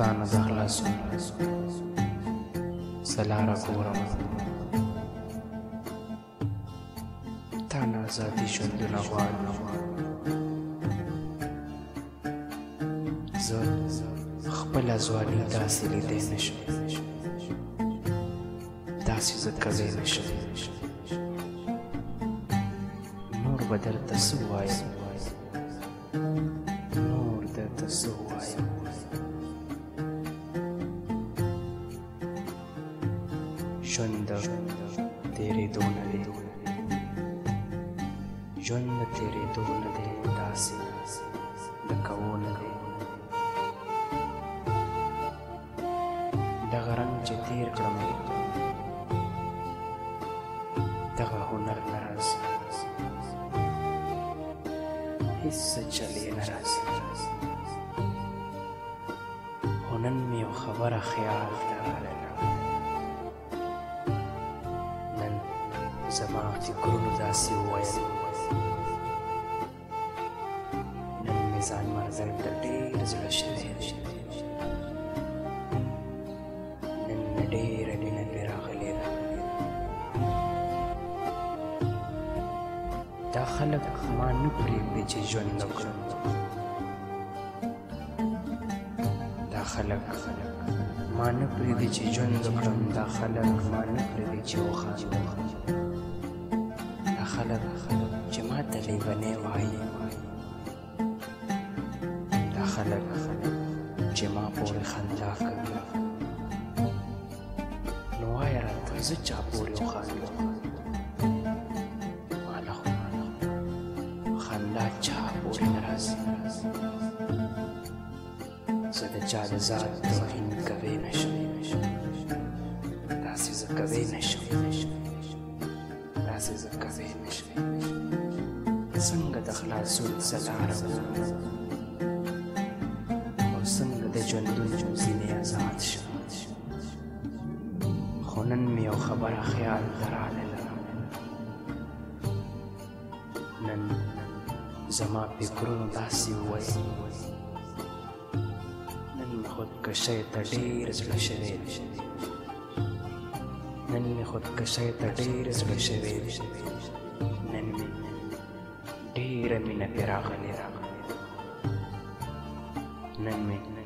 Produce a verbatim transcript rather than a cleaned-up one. ستانه بخلاص سلاره کورم تانه ازادی شوندونه غواړم زه خپله ځواني داسې لیدی نه شم داسې زه کږی نه شم نور به درته څه ووایم نور درته څه ووایم ژوند تېرېدو نه دی ژوند تېرېدو نه دی داسې د کوو نه دی دغه رنګ چې تېر کړم دغه هنر نه راځي هېڅ څه چل یې نه راځي خو نن مې یو خبره خیال ته راغله زما فکرونو داسې وویل نن مې ځان مرزی ته ډېر زړه شوی دی نن مې ډېره مینه پرې راغلې ده دا خلک ما نه پرېږدي چې ژوند وکړم دا خلک ما نه پرېږدي چې ژوند وکړم دا خلک ما نه پرېږدي چې وخاندم خلق چې ماته لیونی وایي دا خلق چې ما پورې خندا کوي نو وایه راته زه چا پورې وخاندم ما نه خو خندا چا پورې نه راځي زه د چا د ذات توهین کوی نه شم داسې زه کوی نه شم داسې زه کوی نه شم څنګه د خلاصون څه لاره او څنګه د ژوندون ځینې ازاد شم خو نن مې یو خبره خیال ته راغله نن زما فکرونو داسې وویل نن مې خودکشۍ ته ډېر زړه شوی دی نن مې خودکشۍ ته ډېر زړه شوی دی نن مې ډېره مینه پرې راغلې ده نن مې